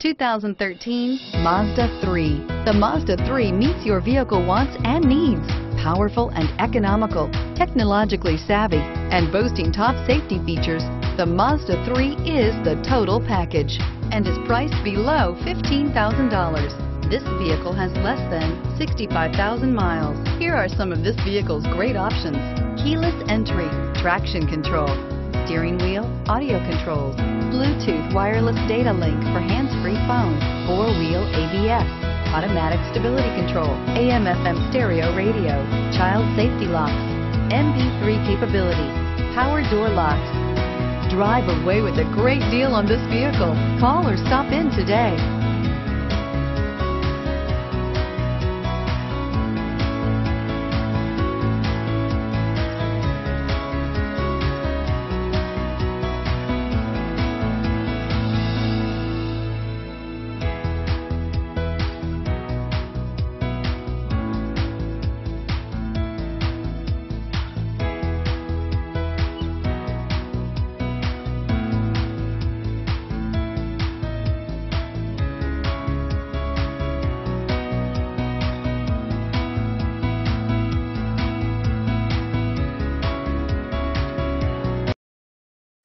2013 Mazda 3. The Mazda 3 meets your vehicle wants and needs. Powerful and economical, technologically savvy, and boasting top safety features, the Mazda 3 is the total package and is priced below $15,000. This vehicle has less than 65,000 miles. Here are some of this vehicle's great options: keyless entry, traction control, steering wheel audio controls, Bluetooth wireless data link for hands-free phone, four-wheel ABS, automatic stability control, AM/FM stereo radio, child safety locks, MP3 capability, power door locks. Drive away with a great deal on this vehicle. Call or stop in today.